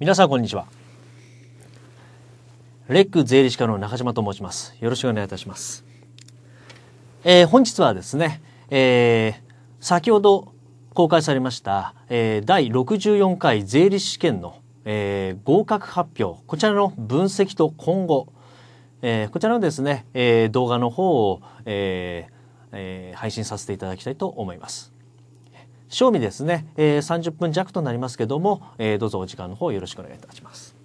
皆さんこんにちは。レック税理士課の中島と申します。よろしくお願いいたします。本日はですね、先ほど公開されました、第64回税理士試験の、合格発表、こちらの分析と今後、こちらのですね、動画の方を、配信させていただきたいと思います。正味ですね、30分弱となりますけども、どうぞお時間の方よろしくお願いいたします。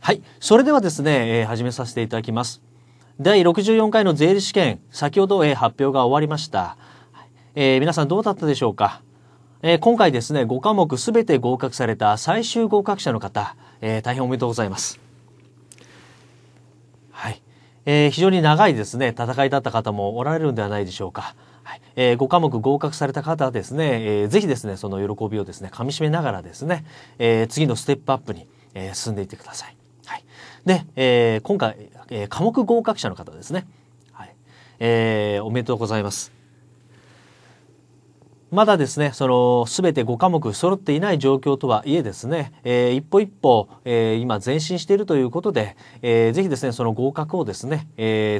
はい、それではですね、始めさせていただきます。第64回の税理士試験、先ほど、発表が終わりました。皆さんどうだったでしょうか。今回ですね、5科目すべて合格された最終合格者の方、大変おめでとうございます。はい、非常に長いですね、戦いだった方もおられるんではないでしょうか。5科目合格された方はですね、ぜひですね、その喜びをですね、かみしめながらですね、次のステップアップに、進んでいってください。はい、で、今回、科目合格者の方ですね、はい、おめでとうございます。まだですね、その全て5科目揃っていない状況とはいえですね、一歩一歩、今前進しているということで、ぜひですね、その合格をですね、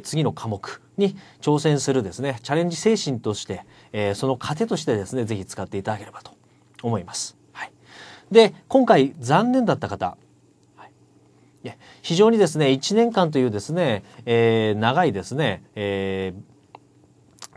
次の科目に挑戦するですね、チャレンジ精神として、その糧としてですね、ぜひ使っていただければと思います。はい、で、今回残念だった方、はい、非常にですね、1年間というですね、長いですね、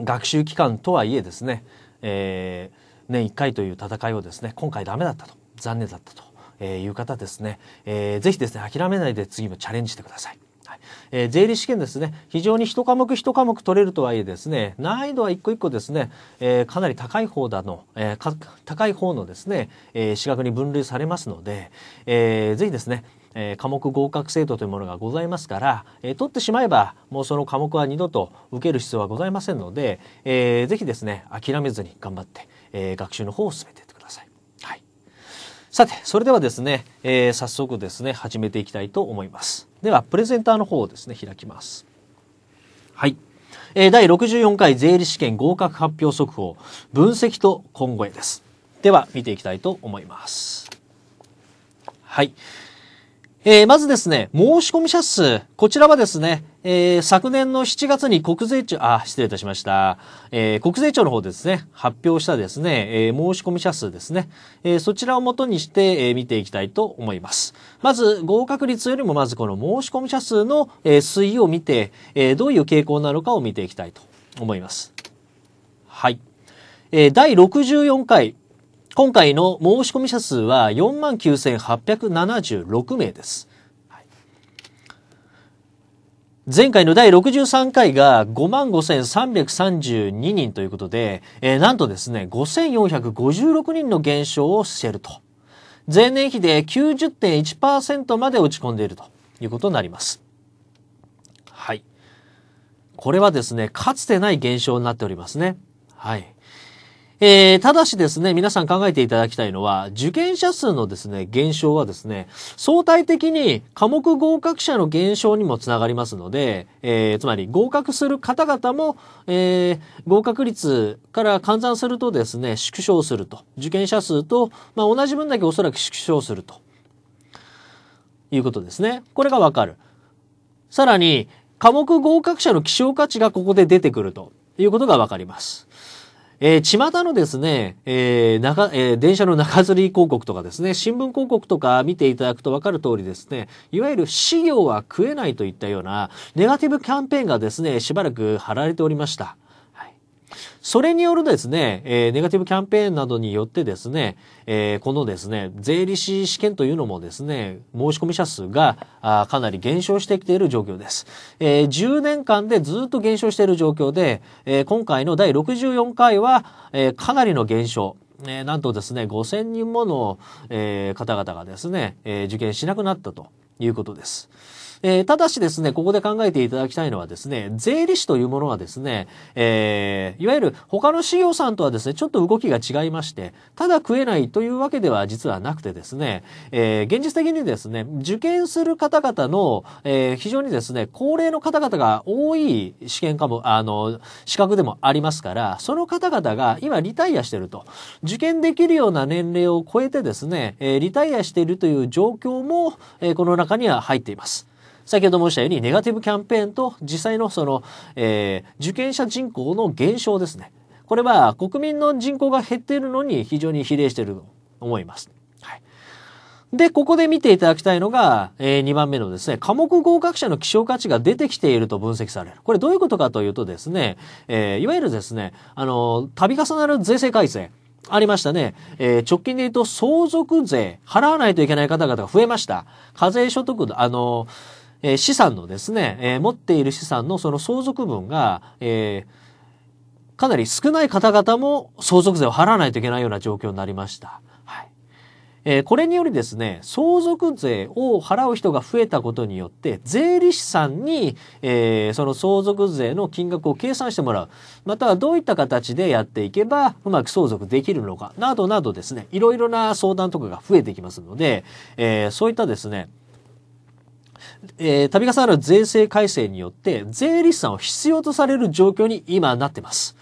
学習期間とはいえですね、年1回という戦いをですね、今回ダメだったと、残念だったという方ですね、ぜひですね、諦めないで次もチャレンジしてください。はい、税理士試験ですね、非常に一科目一科目取れるとはいえですね、難易度は一個一個ですね、かなり高い方高い方のですね、資格に分類されますので、ぜひですね、科目合格制度というものがございますから、取ってしまえばもうその科目は二度と受ける必要はございませんので、ぜひですね、諦めずに頑張って、学習の方を進めていってください。はい、さて、それではですね、早速ですね、始めていきたいと思います。では、プレゼンターの方をですね、開きます。はい。第64回税理士試験合格発表速報、分析と今後へです。では、見ていきたいと思います。はい。まずですね、申し込み者数。こちらはですね、昨年の7月に国税庁、失礼いたしました。国税庁の方ですね、発表したですね、申し込み者数ですね。そちらをもとにして、見ていきたいと思います。まず、合格率よりもまずこの申し込み者数の、推移を見て、どういう傾向なのかを見ていきたいと思います。はい。第64回。今回の申し込み者数は 49,876 名です。はい、前回の第63回が 55,332 人ということで、なんとですね、5,456 人の減少をしていると。前年比で 90.1% まで落ち込んでいるということになります。はい。これはですね、かつてない減少になっておりますね。はい。ただしですね、皆さん考えていただきたいのは、受験者数のですね、減少はですね、相対的に科目合格者の減少にもつながりますので、つまり合格する方々も、合格率から換算するとですね、縮小すると。受験者数と、まあ、同じ分だけおそらく縮小すると。いうことですね。これがわかる。さらに、科目合格者の希少価値がここで出てくるということがわかります。巷のですね、電車の中吊り広告とかですね、新聞広告とか見ていただくと分かる通りですね、いわゆる私業は食えないといったようなネガティブキャンペーンがですね、しばらく貼られておりました。はい、それによるですね、ネガティブキャンペーンなどによってですね、このですね、税理士試験というのもですね、申し込み者数がかなり減少してきている状況です。10年間でずっと減少している状況で、今回の第64回は、かなりの減少。なんとですね、5000人もの、方々がですね、受験しなくなったということです。ただしですね、ここで考えていただきたいのはですね、税理士というものはですね、いわゆる他の事業さんとはですね、ちょっと動きが違いまして、ただ食えないというわけでは実はなくてですね、現実的にですね、受験する方々の、非常にですね、高齢の方々が多い試験かも、資格でもありますから、その方々が今リタイアしてると、受験できるような年齢を超えてですね、リタイアしているという状況も、この中には入っています。先ほど申したようにネガティブキャンペーンと実際のその、受験者人口の減少ですね。これは国民の人口が減っているのに非常に比例していると思います。はい。で、ここで見ていただきたいのが、2番目のですね、科目合格者の希少価値が出てきていると分析される。これどういうことかというとですね、いわゆるですね、度重なる税制改正。ありましたね。直近で言うと相続税、払わないといけない方々が増えました。課税所得の、資産のですね、持っている資産のその相続分が、かなり少ない方々も相続税を払わないといけないような状況になりました。はい。これによりですね、相続税を払う人が増えたことによって、税理士さんに、その相続税の金額を計算してもらう。またはどういった形でやっていけば、うまく相続できるのか、などなどですね、いろいろな相談とかが増えてきますので、そういったですね、度重なる税制改正によって、税理士さんを必要とされる状況に今なってます。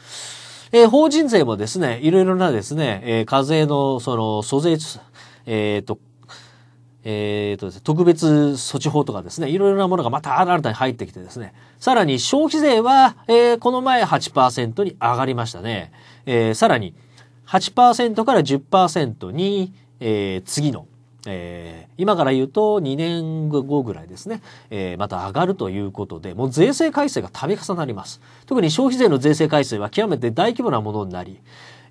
法人税もですね、いろいろなですね、課税のその租税、特別措置法とかですね、いろいろなものがまた新たに入ってきてですね、さらに消費税は、この前 8% に上がりましたね。さらに 8% から 10% に、次の、今から言うと2年後ぐらいですね、また上がるということで、もう税制改正が度重なります。特に消費税の税制改正は極めて大規模なものになり、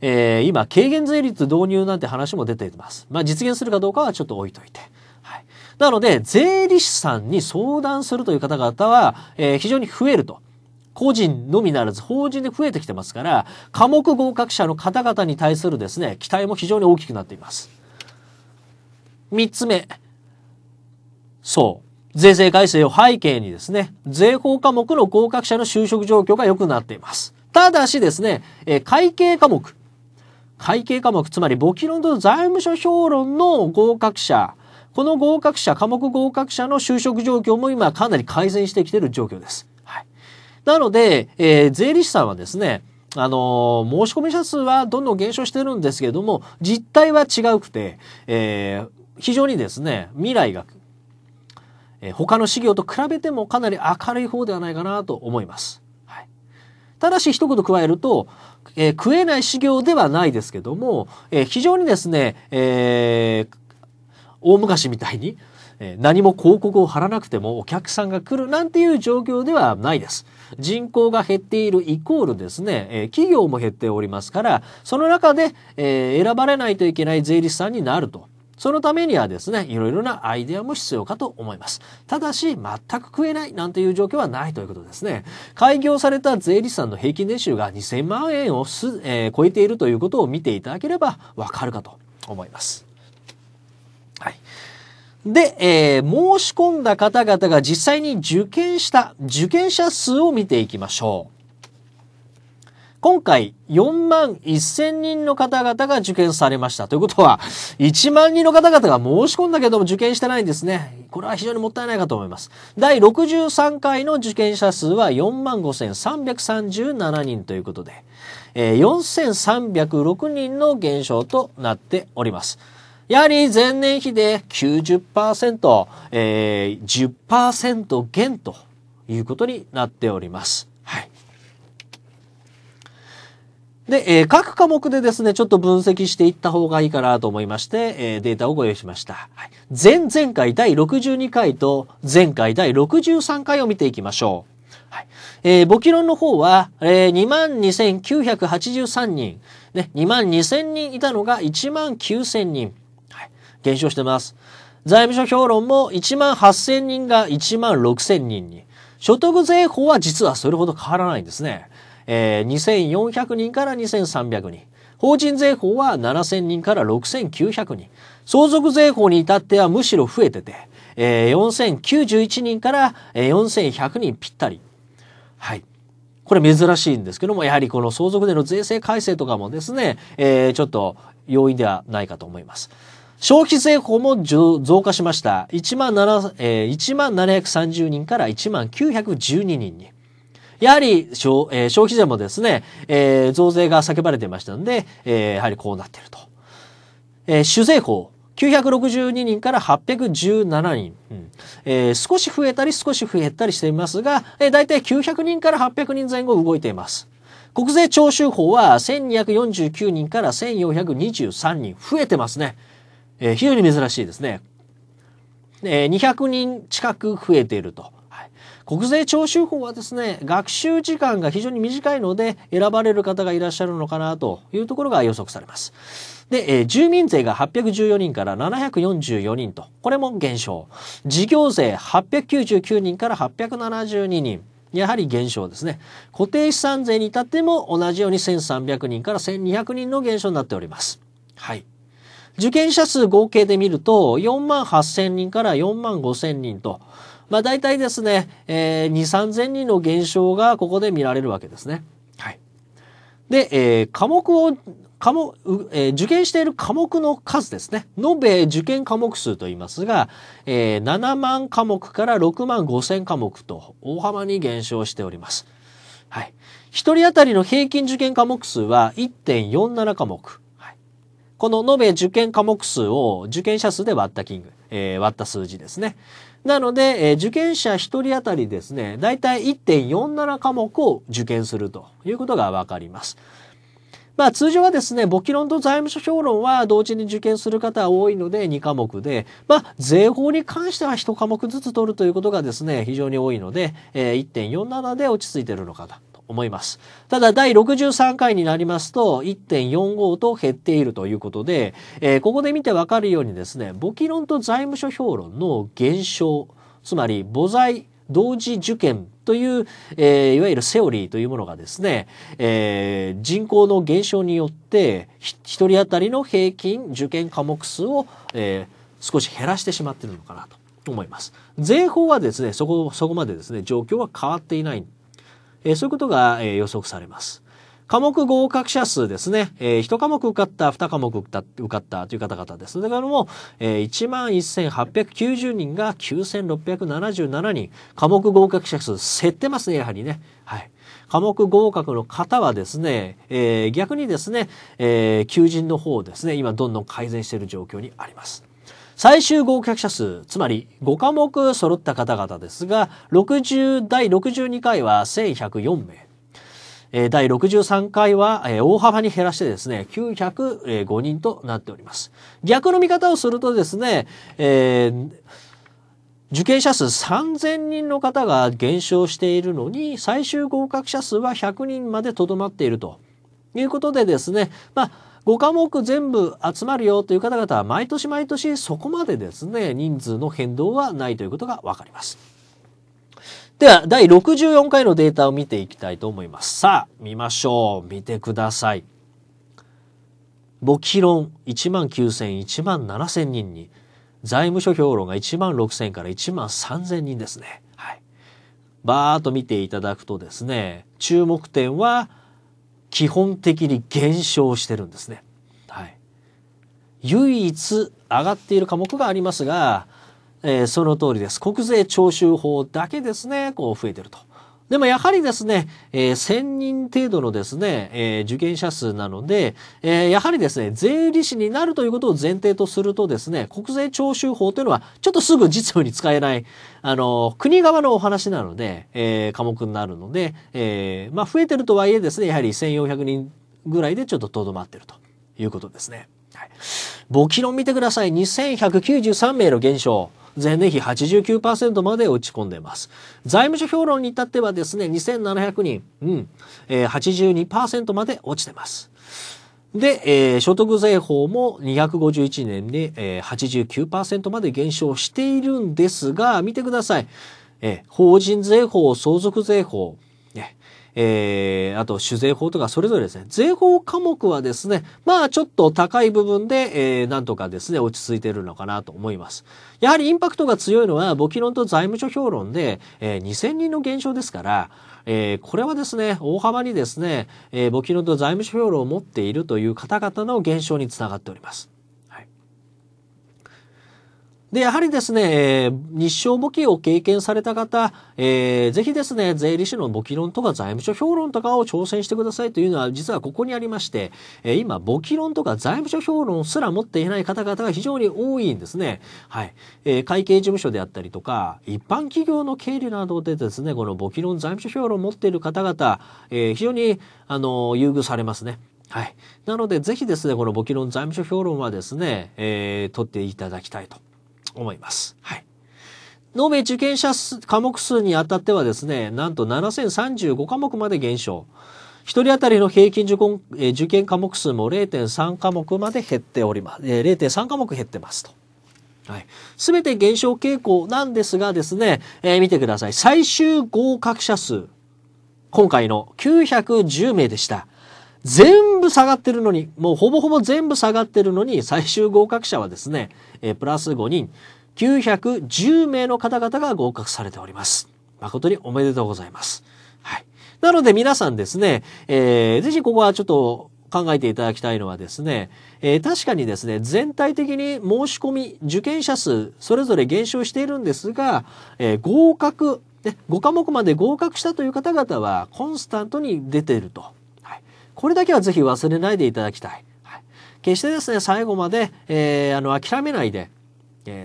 今、軽減税率導入なんて話も出ています。まあ、実現するかどうかはちょっと置いといて。はい。なので、税理士さんに相談するという方々は、非常に増えると。個人のみならず、法人で増えてきてますから、科目合格者の方々に対するですね、期待も非常に大きくなっています。3つ目。そう。税制改正を背景にですね、税法科目の合格者の就職状況が良くなっています。ただしですね、会計科目。会計科目、つまり簿記論と財務諸表論の合格者、この合格者、科目合格者の就職状況も今かなり改善してきている状況です。はい。なので、税理士さんはですね、申込者数はどんどん減少してるんですけども、実態は違うくて、非常にですね、未来が、他の事業と比べてもかなり明るい方ではないかなと思います。はい。ただし一言加えると、食えない修行ではないですけども、非常にですね、大昔みたいに、何も広告を貼らなくてもお客さんが来るなんていう状況ではないです。人口が減っているイコールですね、企業も減っておりますから、その中で、選ばれないといけない税理士さんになると。そのためにはですね、いろいろなアイデアも必要かと思います。ただし、全く食えないなんていう状況はないということですね。開業された税理士さんの平均年収が2000万円を超えているということを見ていただければわかるかと思います。はい。で、申し込んだ方々が実際に受験した受験者数を見ていきましょう。今回4万1000人の方々が受験されました。ということは1万人の方々が申し込んだけども受験してないんですね。これは非常にもったいないかと思います。第63回の受験者数は 45,337 人ということで、4306人の減少となっております。やはり前年比で 90%、10% 減ということになっております。はい。で、各科目でですね、ちょっと分析していった方がいいかなと思いまして、データをご用意しました。はい、前々回第62回と前回第63回を見ていきましょう。はい。簿記論の方は、22,983 人、ね、22,000 人いたのが 19,000 人。はい。減少してます。財務諸評論も 18,000 人が 16,000 人に。所得税法は実はそれほど変わらないんですね。2400人から2300人。法人税法は7000人から6900人。相続税法に至ってはむしろ増えてて、4091人から4100人ぴったり。はい。これ珍しいんですけども、やはりこの相続税の税制改正とかもですね、ちょっと容易ではないかと思います。消費税法も増加しました。1730人から10912人に。やはり消費税もですね、増税が叫ばれていましたので、やはりこうなっていると。酒税法。962人から817人、少し増えたり少し増えたりしていますが、だいたい900人から800人前後動いています。国税徴収法は1249人から1423人増えてますね。非常に珍しいですね。200人近く増えていると。はい、国税徴収法はですね、学習時間が非常に短いので選ばれる方がいらっしゃるのかなというところが予測されます。で、住民税が814人から744人と、これも減少。事業税899人から872人。やはり減少ですね。固定資産税に至っても同じように1300人から1200人の減少になっております。はい。受験者数合計で見ると、48000人から45000人と、まあ大体ですね、2、3000人の減少がここで見られるわけですね。はい。で、受験している科目の数ですね。延べ受験科目数と言いますが、7万科目から6万5千科目と大幅に減少しております。はい。一人当たりの平均受験科目数は 1.47 科目。はい、この延べ受験科目数を受験者数で割った数字ですね。なので、受験者一人当たりですね、だいたい 1.47 科目を受験するということがわかります。まあ通常はですね、簿記論と財務諸表論は同時に受験する方は多いので2科目で、まあ税法に関しては1科目ずつ取るということがですね、非常に多いので、1.47 で落ち着いているのかなと思います。ただ第63回になりますと 1.45 と減っているということで、ここで見てわかるようにですね、簿記論と財務諸表論の減少、つまり簿財同時受験という、いわゆるセオリーというものがですね、人口の減少によって一人当たりの平均受験科目数を、少し減らしてしまっているのかなと思います。税法はですね、そこまでですね、状況は変わっていない。そういうことが、予測されます。科目合格者数ですね。1科目受かった、2科目受かったという方々です。だからもう、11,890 人が 9,677 人。科目合格者数減ってますね、やはりね。はい。科目合格の方はですね、逆にですね、求人の方ですね、今どんどん改善している状況にあります。最終合格者数、つまり5科目揃った方々ですが、第62回は1104名。第63回は大幅に減らしてですね、905人となっております。逆の見方をするとですね、受験者数3000人の方が減少しているのに、最終合格者数は100人までとどまっているということでですね、まあ、5科目全部集まるよという方々は毎年毎年そこまでですね、人数の変動はないということがわかります。では、第64回のデータを見ていきたいと思います。さあ、見ましょう。見てください。簿記論 19,000、17,000 人に、財務諸表論が 16,000 から 13,000 人ですね。はい。バーっと見ていただくとですね、注目点は基本的に減少してるんですね。はい。唯一上がっている科目がありますが、その通りです。国税徴収法だけですね、こう増えてると。でもやはりですね、1000人程度のですね、受験者数なので、やはりですね、税理士になるということを前提とするとですね、国税徴収法というのはちょっとすぐ実務に使えない、国側のお話なので、科目になるので、まあ増えてるとはいえですね、やはり1400人ぐらいでちょっと留まってるということですね。はい。簿記論見てください。2193名の減少。前年比 89% まで落ち込んでいます。財務諸表論に至ってはですね、2700人、82% まで落ちてます。で、所得税法も251年で、89% まで減少しているんですが、見てください。法人税法、相続税法、あと酒税法とかそれぞれですね、税法科目はですね、まあちょっと高い部分で、なんとかですね、落ち着いているのかなと思います。やはりインパクトが強いのは簿記論と財務諸表論で、2000人の減少ですから、これはですね、大幅にですね、簿記論と財務諸表論を持っているという方々の減少につながっております。で、やはりですね、日商簿記を経験された方、ぜひですね、税理士の簿記論とか財務諸表論とかを挑戦してくださいというのは実はここにありまして、今、簿記論とか財務諸表論すら持っていない方々が非常に多いんですね。はい。会計事務所であったりとか、一般企業の経理などでですね、この簿記論、財務諸表論を持っている方々、非常に、優遇されますね。はい。なので、ぜひですね、この簿記論、財務諸表論はですね、取っていただきたいと。思います。はい。延べ受験者数、科目数にあたってはですね、なんと7035科目まで減少。一人当たりの平均受験科目数も 0.3 科目まで減っております。0.3 科目減ってますと。はい。すべて減少傾向なんですがですね、見てください。最終合格者数。今回の910名でした。全部下がってるのに、もうほぼほぼ全部下がってるのに、最終合格者はですね、プラス5人、910名の方々が合格されております。誠におめでとうございます。はい。なので皆さんですね、ぜひここはちょっと考えていただきたいのはですね、確かにですね、全体的に申し込み、受験者数、それぞれ減少しているんですが、合格、5科目まで合格したという方々は、コンスタントに出ていると。これだけはぜひ忘れないでいただきたい。はい、決してですね、最後まで、諦めないで、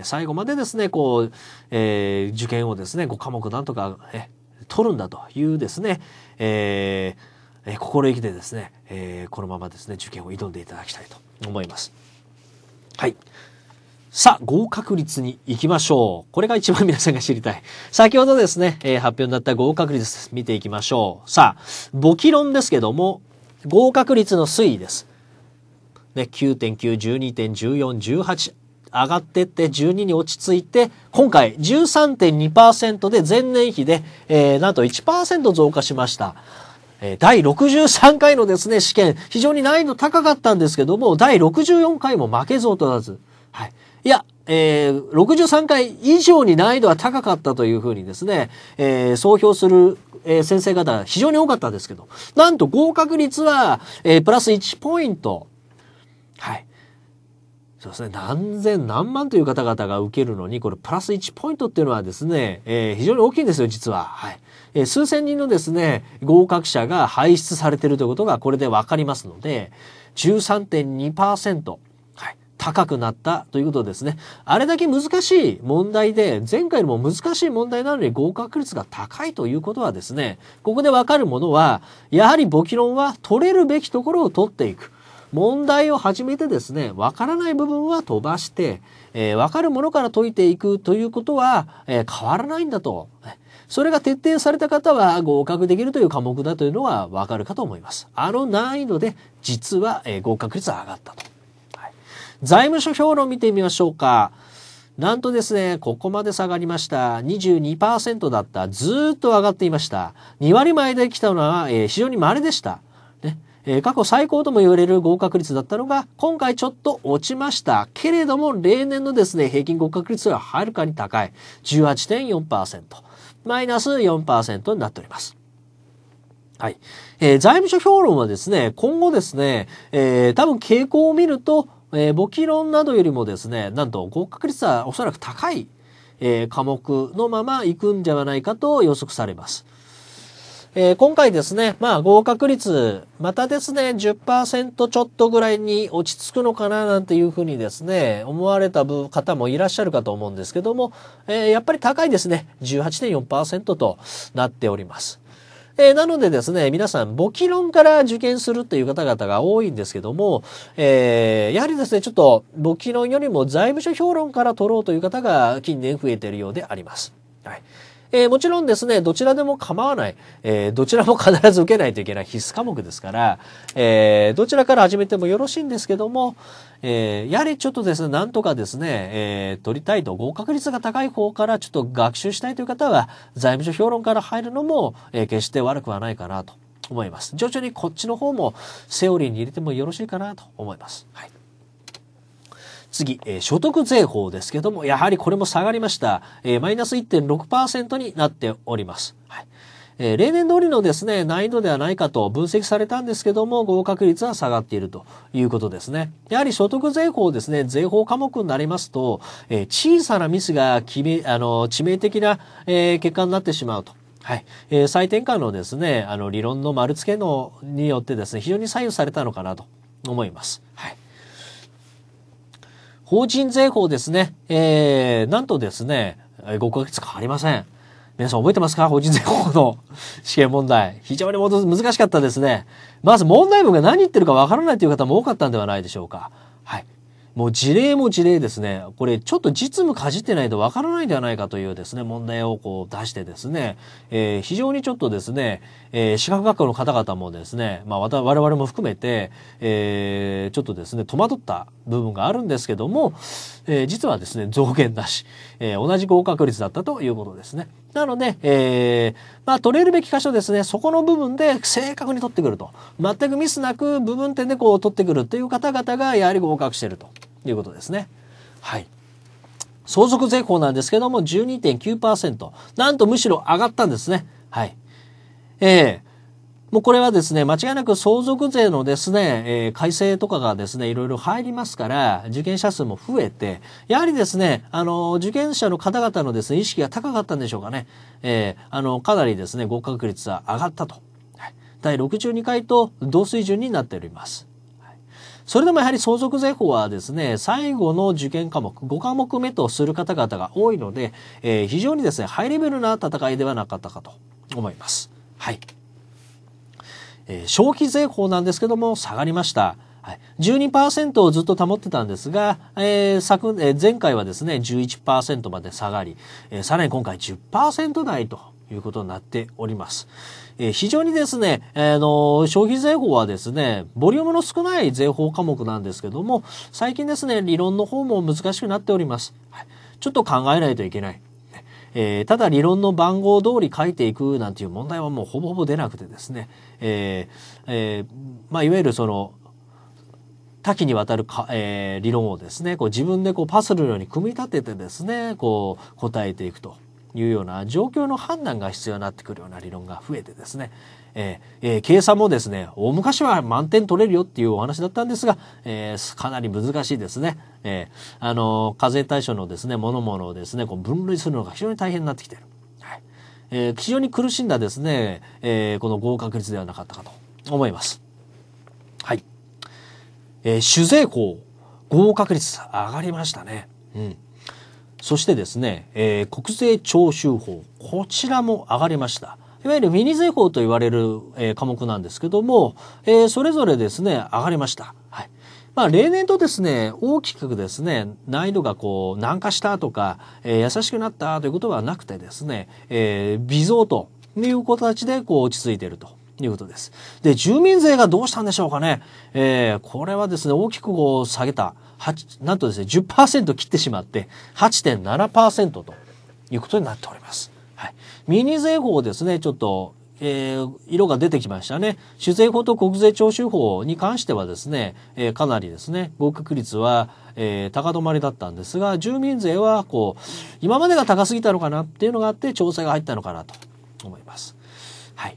最後までですね、こう、受験をですね、5科目なんとか、取るんだというですね、心意気でですね、このままですね、受験を挑んでいただきたいと思います。はい。さあ、合格率に行きましょう。これが一番皆さんが知りたい。先ほどですね、発表になった合格率です。見ていきましょう。さあ、簿記論ですけども、合格率の推移です。ね、9.9、12.14、18上がってって12に落ち着いて、今回 13.2% で前年比で、なんと 1% 増加しました。第63回のですね、試験、非常に難易度高かったんですけども、第64回も負けず劣らず。はい。いや、63回以上に難易度は高かったというふうにですね、総評する先生方非常に多かったんですけど、なんと合格率は、プラス1ポイント。はい。そうですね。何千何万という方々が受けるのに、これプラス1ポイントっていうのはですね、非常に大きいんですよ、実は。はい。数千人のですね、合格者が輩出されているということがこれでわかりますので、13.2%。高くなったということですね。あれだけ難しい問題で、前回よりも難しい問題なのに合格率が高いということはですね、ここでわかるものは、やはり簿記論は取れるべきところを取っていく。問題を始めてですね、わからない部分は飛ばして、わかるものから解いていくということは、変わらないんだと。それが徹底された方は合格できるという科目だというのはわかるかと思います。あの難易度で実は、合格率は上がったと。財務諸表論見てみましょうか。なんとですね、ここまで下がりました。22% だった。ずーっと上がっていました。2割前で来たのは、非常に稀でした。ね、過去最高とも言われる合格率だったのが、今回ちょっと落ちました。けれども、例年のですね、平均合格率ははるかに高い。18.4%。マイナス 4% になっております。はい。財務諸表論はですね、今後ですね、多分傾向を見ると、簿記論などよりもですね、なんと合格率はおそらく高い、科目のままいくんではないかと予測されます。今回ですね、まあ合格率、またですね、10% ちょっとぐらいに落ち着くのかななんていうふうにですね、思われた方もいらっしゃるかと思うんですけども、やっぱり高いですね、18.4% となっております。なのでですね、皆さん、簿記論から受験するっていう方々が多いんですけども、やはりですね、ちょっと簿記論よりも財務諸表論から取ろうという方が近年増えているようであります。はい。もちろんですね、どちらでも構わない、どちらも必ず受けないといけない必須科目ですから、どちらから始めてもよろしいんですけども、やはりちょっとですね、なんとかですね、取りたいと、合格率が高い方からちょっと学習したいという方は、財務諸表論から入るのも、決して悪くはないかなと。思います。徐々にこっちの方もセオリーに入れてもよろしいかなと思います。はい、次、所得税法ですけども、やはりこれも下がりました。マイナス 1.6% になっております。はい。例年通りのですね、難易度ではないかと分析されたんですけども、合格率は下がっているということですね。やはり所得税法ですね、税法科目になりますと、小さなミスが致命的な、結果になってしまうと。はい。採点下のですね、理論の丸付けのによってですね、非常に左右されたのかなと思います。はい。法人税法ですね、なんとですね、5ヶ月変わりません。皆さん覚えてますか？法人税法の試験問題。非常に難しかったですね。まず問題文が何言ってるかわからないという方も多かったんではないでしょうか。はい。もう事例も事例ですね。これちょっと実務かじってないとわからないんではないかというですね、問題をこう出してですね、非常にちょっとですね、資格学科の方々もですね、まあ我々も含めて、ちょっとですね、戸惑った部分があるんですけども、実はですね、増減なし、同じ合格率だったということですね。なので、まあ、取れるべき箇所ですね、そこの部分で正確に取ってくると。全くミスなく部分点でこう取ってくるという方々がやはり合格しているということですね。はい。相続税法なんですけども 12.9%。なんとむしろ上がったんですね。はい。もうこれはですね、間違いなく相続税のですね、改正とかがですね、いろいろ入りますから、受験者数も増えて、やはりですね、受験者の方々のですね、意識が高かったんでしょうかね。かなりですね、合格率は上がったと。はい、第62回と同水準になっております。はい、それでもやはり相続税法はですね、最後の受験科目、5科目目とする方々が多いので、非常にですね、ハイレベルな戦いではなかったかと思います。はい。消費税法なんですけども下がりました。はい、12% をずっと保ってたんですが、前回はですね 11% まで下がり、さらに今回 10% 台ということになっております。非常にですね、消費税法はですね、ボリュームの少ない税法科目なんですけども、最近ですね、理論の方も難しくなっております。はい、ちょっと考えないといけない。ただ理論の番号通り書いていくなんていう問題はもうほぼほぼ出なくてですね、まあいわゆるその多岐にわたる理論をですね、こう自分でこうパズルのように組み立ててですね、こう答えていくというような状況の判断が必要になってくるような理論が増えてですね、計算もですね、大昔は満点取れるよっていうお話だったんですが、かなり難しいですね。課税対象のですね、物々をですね、こう分類するのが非常に大変になってきている。はい。非常に苦しんだですね、この合格率ではなかったかと思います。はい。酒税法、合格率上がりましたね。うん。そしてですね、国税徴収法、こちらも上がりました。いわゆるミニ税法と言われる、科目なんですけども、それぞれですね、上がりました。はい。まあ、例年とですね、大きくですね、難易度がこう、難化したとか、優しくなったということはなくてですね、微増という形でこう、落ち着いているということです。で、住民税がどうしたんでしょうかね。これはですね、大きくこう、下げた。なんとですね、10% 切ってしまって、8.7% ということになっております。はい、ミニ税法ですね、ちょっと、色が出てきましたね。酒税法と国税徴収法に関してはですね、かなりですね、合格率は、高止まりだったんですが、住民税はこう、今までが高すぎたのかなっていうのがあって、調整が入ったのかなと思います。はい。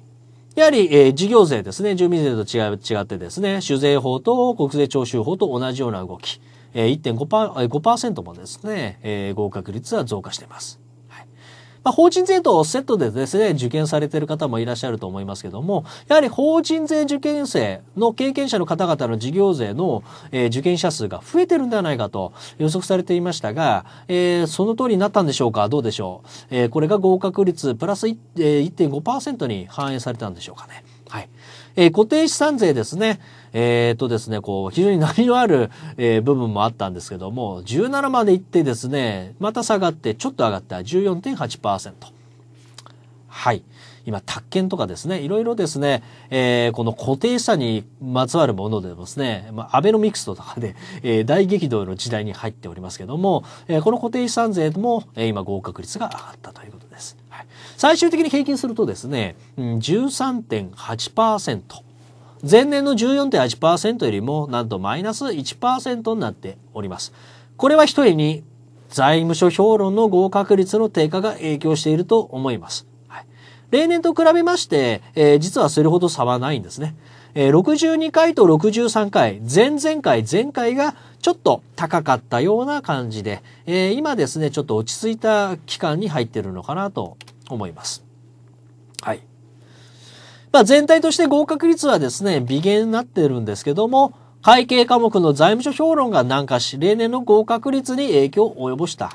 やはり、事業税ですね、住民税と違ってですね、酒税法と国税徴収法と同じような動き、1.5% もですね、合格率は増加しています。まあ、法人税とセットでですね、受験されている方もいらっしゃると思いますけども、やはり法人税受験生の経験者の方々の事業税の、受験者数が増えてるんではないかと予測されていましたが、その通りになったんでしょうか？どうでしょう？これが合格率プラス 1.5% に反映されたんでしょうかね。はい。固定資産税ですね。ですね、こう、非常に波のある、部分もあったんですけども、17まで行ってですね、また下がって、ちょっと上がった 14.8%。はい。今、宅建とかですね、いろいろですね、この固定資産にまつわるものでですね、アベノミクスとかで、大激動の時代に入っておりますけども、この固定資産税も、今合格率が上がったということです。はい、最終的に平均するとですね、13.8%。前年の 14.8% よりも、なんとマイナス 1% になっております。これは一重に財務諸評論の合格率の低下が影響していると思います。例年と比べまして、実はそれほど差はないんですね。62回と63回、前々回、前回がちょっと高かったような感じで、今ですね、ちょっと落ち着いた期間に入っているのかなと思います。はい。まあ、全体として合格率はですね、微減になっているんですけども、会計科目の財務諸評論が軟化し、例年の合格率に影響を及ぼした。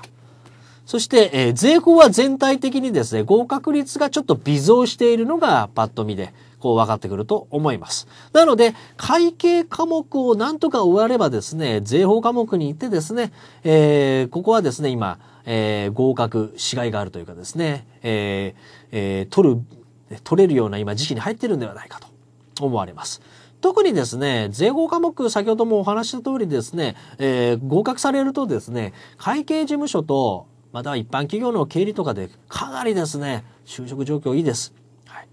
そして、税法は全体的にですね、合格率がちょっと微増しているのがパッと見で、こう分かってくると思います。なので、会計科目をなんとか終わればですね、税法科目に行ってですね、ここはですね、今、合格しがいがあるというかですね、取れるような今時期に入ってるんではないかと思われます。特にですね、税法科目、先ほどもお話した通りですね、合格されるとですね、会計事務所と、または一般企業の経理とかでかなりですね、就職状況いいです。はい。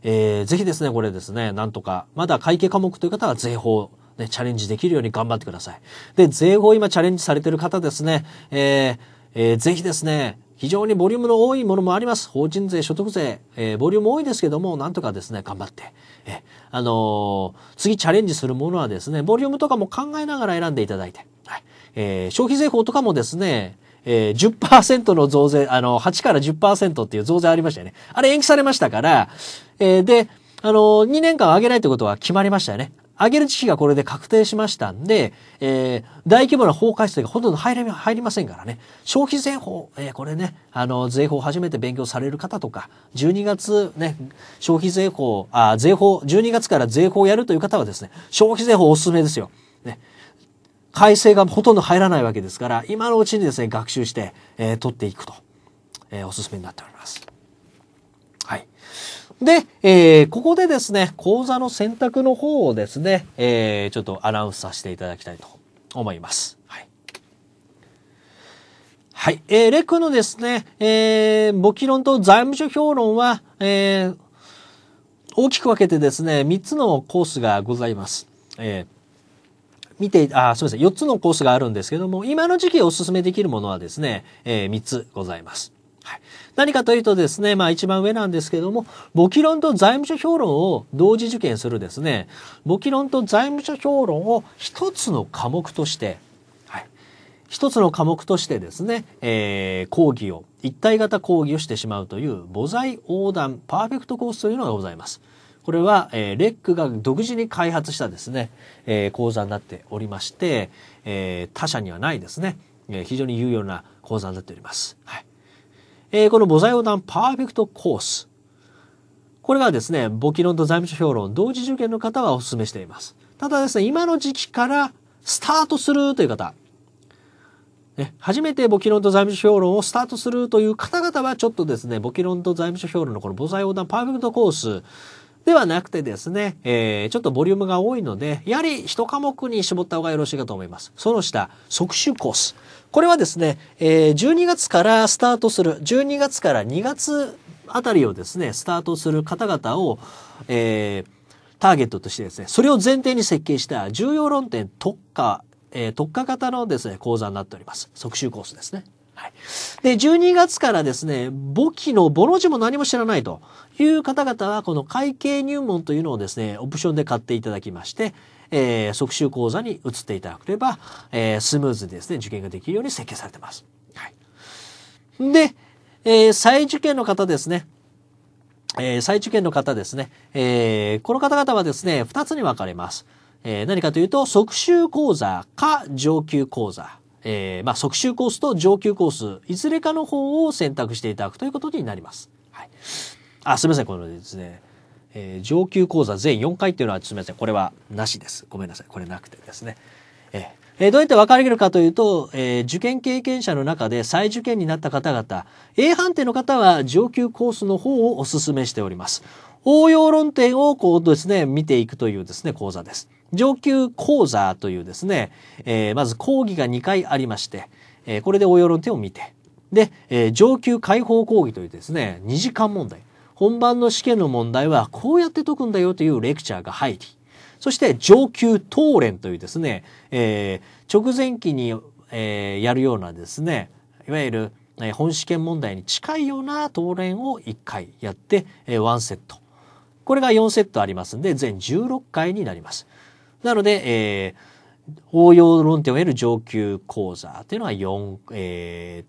ぜひですね、これですね、なんとか、まだ会計科目という方は税法、ね、チャレンジできるように頑張ってください。で、税法今チャレンジされている方ですね、ぜひですね、非常にボリュームの多いものもあります。法人税、所得税、ボリューム多いですけども、なんとかですね、頑張って。次チャレンジするものはですね、ボリュームとかも考えながら選んでいただいて、はい。消費税法とかもですね、10% の増税、8から 10% っていう増税ありましたよね。あれ延期されましたから、で、2年間上げないということは決まりましたよね。上げる時期がこれで確定しましたんで、大規模な法改正がほとんど入りませんからね。消費税法、これね、税法を初めて勉強される方とか、12月ね、消費税法、税法、12月から税法をやるという方はですね、消費税法おすすめですよ。ね。改正がほとんど入らないわけですから、今のうちにですね、学習して、取っていくと、おすすめになっております。はい。で、ここでですね、講座の選択の方をですね、ちょっとアナウンスさせていただきたいと思います。はい。はい。レクのですね、簿記論と財務諸評論は、大きく分けてですね、3つのコースがございます。4つのコースがあるんですけども、今の時期お勧めできるものはですね、3つございます。はい。何かというとですね、まあ一番上なんですけども、簿記論と財務諸評論を同時受験するですね、簿記論と財務諸評論を一つの科目として、はい。一つの科目としてですね、講義を、一体型講義をしてしまうという、母材横断パーフェクトコースというのがございます。これは、レックが独自に開発したですね、講座になっておりまして、他社にはないですね、非常に有用な講座になっております。はい。この母材横断パーフェクトコース。これがですね、簿記論と財務諸評論、同時受験の方はお勧めしています。ただですね、今の時期からスタートするという方、ね、初めて簿記論と財務諸評論をスタートするという方々は、ちょっとですね、簿記論と財務諸評論のこの母材横断パーフェクトコース、ではなくてですね、ちょっとボリュームが多いので、やはり一科目に絞った方がよろしいかと思います。その下、即習コース。これはですね、12月からスタートする、12月から2月あたりをですね、スタートする方々を、ターゲットとしてですね、それを前提に設計した重要論点特化型のですね、講座になっております。即習コースですね。はい。で、12月からですね、簿記の簿の字も何も知らないという方々は、この会計入門というのをですね、オプションで買っていただきまして、即習講座に移っていただければ、スムーズにですね、受験ができるように設計されています。はい。で、再受験の方ですね、この方々はですね、2つに分かれます。何かというと、即習講座か上級講座。まあ、即習コースと上級コース、いずれかの方を選択していただくということになります。はい。あ、すみません。このですね、上級講座全4回っていうのは、すみません。これはなしです。ごめんなさい。これなくてですね。どうやって分かれるかというと、受験経験者の中で再受験になった方々、A 判定の方は上級コースの方をお勧めしております。応用論点をこうですね、見ていくというですね、講座です。上級講座というですね、まず講義が2回ありまして、これで応用論点を見て、で、上級解放講義というですね、2時間問題。本番の試験の問題はこうやって解くんだよというレクチャーが入り、そして上級答練というですね、直前期に、やるようなですね、いわゆる、本試験問題に近いような答練を1回やって、1セット。これが4セットありますんで、全16回になります。なので、応用論点を得る上級講座というのは8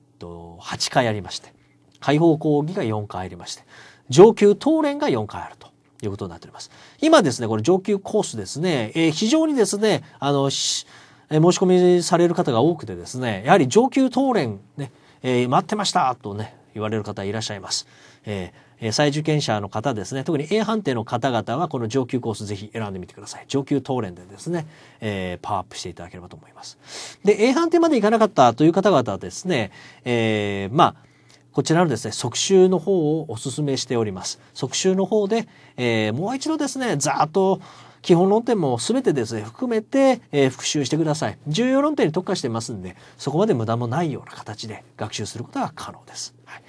回ありまして、解放講義が4回ありまして、上級答練が4回あるということになっております。今ですね、これ上級コースですね、非常にですね、申し込みされる方が多くてですね、やはり上級答練ね、待ってましたとね、言われる方いらっしゃいます。再受験者の方ですね、特に A 判定の方々はこの上級コースぜひ選んでみてください。上級答練でですね、パワーアップしていただければと思います。で、A 判定までいかなかったという方々はですね、こちらのですね、速習の方をお勧めしております。速習の方で、もう一度ですね、ざーっと基本論点も全てですね、含めて、復習してください。重要論点に特化してますんで、そこまで無駄もないような形で学習することが可能です。はい、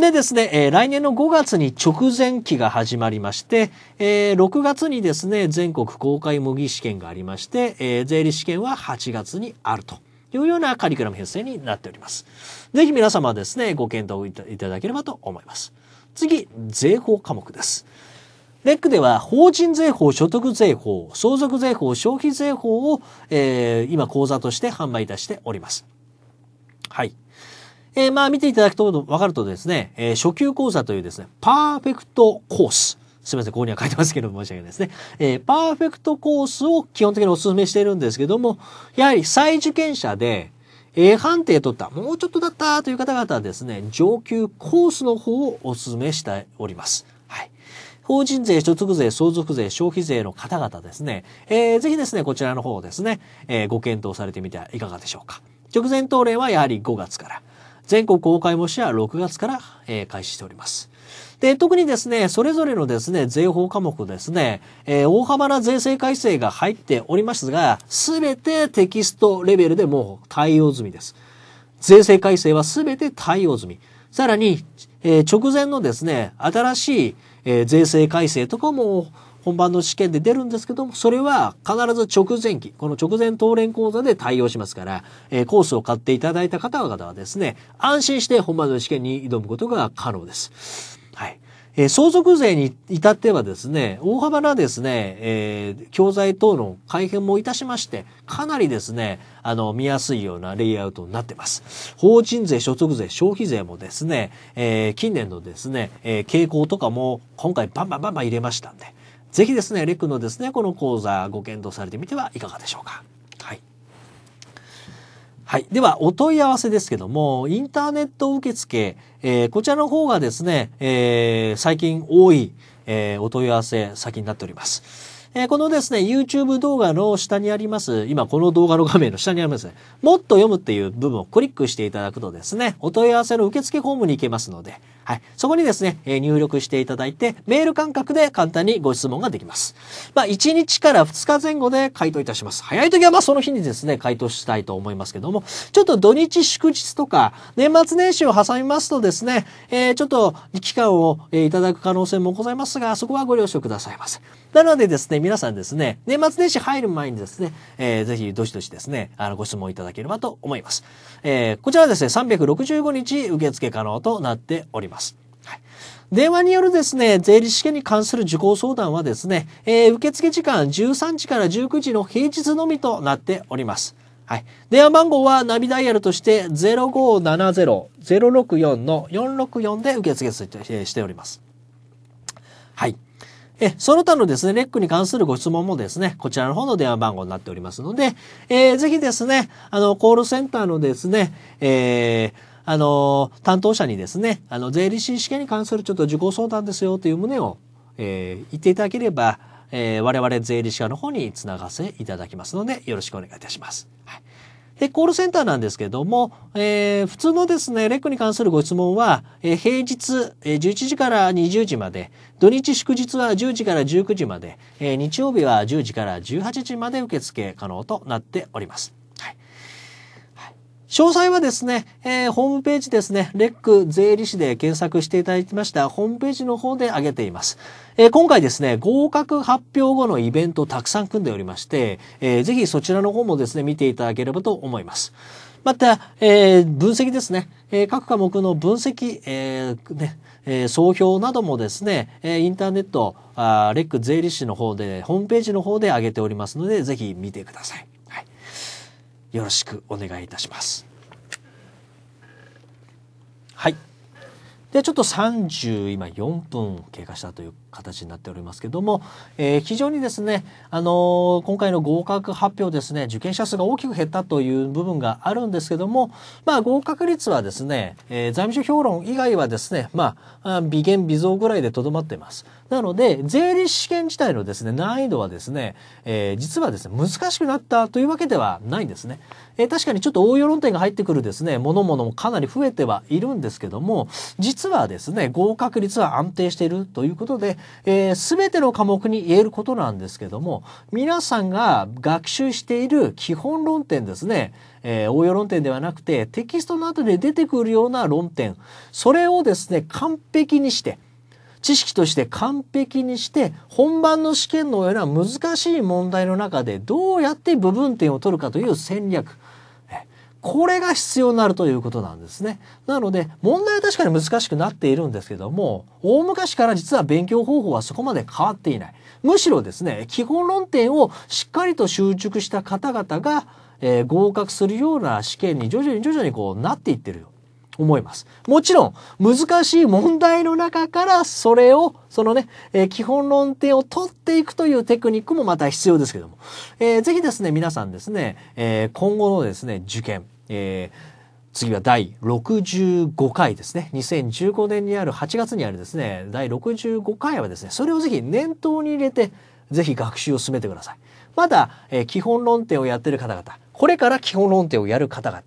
でですね、来年の5月に直前期が始まりまして、6月にですね、全国公開模擬試験がありまして、税理試験は8月にあると。いうようなカリキュラム編成になっております。ぜひ皆様はですね、ご検討いただければと思います。次、税法科目です。レックでは、法人税法、所得税法、相続税法、消費税法を、今講座として販売いたしております。はい。見ていただくと分かるとですね、初級講座というですね、パーフェクトコース。すみません、ここには書いてますけども申し訳ないですね。パーフェクトコースを基本的にお勧めしているんですけども、やはり再受験者で A 判定取った、もうちょっとだったという方々はですね、上級コースの方をお勧めしております。はい。法人税、所得税、相続税、消費税の方々ですね、ぜひですね、こちらの方をですね、ご検討されてみてはいかがでしょうか。直前答練はやはり5月から、全国公開模試は6月から、開始しております。で、特にですね、それぞれのですね、税法科目ですね、大幅な税制改正が入っておりますが、すべてテキストレベルでもう対応済みです。税制改正はすべて対応済み。さらに、直前のですね、新しい、税制改正とかも本番の試験で出るんですけども、それは必ず直前期、この直前答練講座で対応しますから、コースを買っていただいた方々はですね、安心して本番の試験に挑むことが可能です。はい。相続税に至ってはですね、大幅なですね、教材等の改変もいたしまして、かなりですね、見やすいようなレイアウトになってます。法人税、所得税、消費税もですね、近年のですね、傾向とかも今回バンバン入れましたんで、ぜひですね、レックのですね、この講座ご検討されてみてはいかがでしょうか。はい。はい。では、お問い合わせですけども、インターネット受付、こちらの方がですね、最近多い、お問い合わせ先になっております。このですね、YouTube 動画の下にあります、今この動画の画面の下にありますね、もっと読むっていう部分をクリックしていただくとですね、お問い合わせの受付フォームに行けますので、はい。そこにですね、入力していただいて、メール感覚で簡単にご質問ができます。まあ、1日から2日前後で回答いたします。早い時はまあその日にですね、回答したいと思いますけども、ちょっと土日祝日とか、年末年始を挟みますとですね、ちょっと期間をいただく可能性もございますが、そこはご了承くださいませ。なのでですね、皆さんですね、年末年始入る前にですね、ぜひどしどしですね、ご質問いただければと思います。こちらはですね、365日受付可能となっております。はい、電話によるですね、税理試験に関する受講相談はですね、受付時間13時から19時の平日のみとなっております。はい、電話番号はナビダイヤルとして0570-064-464 で受付しております。はい。その他のですね、レックに関するご質問もですね、こちらの方の電話番号になっておりますので、ぜひですね、コールセンターのですね、担当者にですね、税理士試験に関するちょっと受講相談ですよという旨を、言っていただければ、我々税理士課の方につながせいただきますので、よろしくお願いいたします。はい、で、コールセンターなんですけども、普通のですね、レックに関するご質問は、平日、11時から20時まで、土日祝日は10時から19時まで、日曜日は10時から18時まで受付可能となっております。詳細はですね、ホームページですね、レック税理士で検索していただきましたホームページの方で上げています。今回ですね、合格発表後のイベントをたくさん組んでおりまして、ぜひそちらの方もですね、見ていただければと思います。また、分析ですね、各科目の分析、総評などもですね、インターネット、レック税理士の方で、ホームページの方で上げておりますので、ぜひ見てください。よろしくお願いいたします。はい。で、ちょっと今4分経過したという形になっておりますけども、非常にですね、今回の合格発表ですね、受験者数が大きく減ったという部分があるんですけども、まあ合格率はですね、財務諸評論以外はですね、まあ、微減微増ぐらいでとどまっています。なので、税理士試験自体のですね、難易度はですね、実はですね、難しくなったというわけではないんですね。確かにちょっと応用論点が入ってくるですね、ものもかなり増えてはいるんですけども、実はですね、合格率は安定しているということで、全ての科目に言えることなんですけども、皆さんが学習している基本論点ですね、応用論点ではなくて、テキストの後で出てくるような論点、それをですね、完璧にして、知識として完璧にして、本番の試験のような難しい問題の中でどうやって部分点を取るかという戦略。これが必要になるということなんですね。なので、問題は確かに難しくなっているんですけども、大昔から実は勉強方法はそこまで変わっていない。むしろですね、基本論点をしっかりと習熟した方々が、合格するような試験に徐々にこうなっていってるよ。思います。もちろん、難しい問題の中からそれを、そのね、基本論点を取っていくというテクニックもまた必要ですけども。ぜひですね、皆さんですね、今後のですね、受験、次は第65回ですね。2015年にある、8月にあるですね、第65回はですね、それをぜひ念頭に入れて、ぜひ学習を進めてください。まだ、基本論点をやってる方々、これから基本論点をやる方々、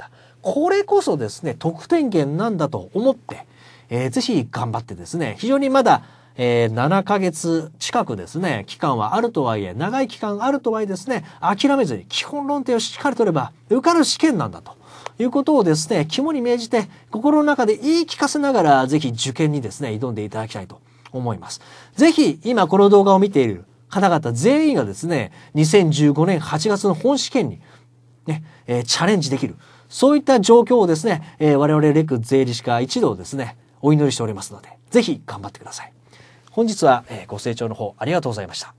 これこそですね、得点源なんだと思って、ぜひ頑張ってですね、非常にまだ、7ヶ月近くですね、期間はあるとはいえ、長い期間あるとはいえですね、諦めずに基本論点をしっかり取れば受かる試験なんだということをですね、肝に銘じて心の中で言い聞かせながら、ぜひ受験にですね、挑んでいただきたいと思います。ぜひ、今この動画を見ている方々全員がですね、2015年8月の本試験にね、チャレンジできる。そういった状況をですね、我々レック税理士課一同ですね、お祈りしておりますので、ぜひ頑張ってください。本日はご清聴の方ありがとうございました。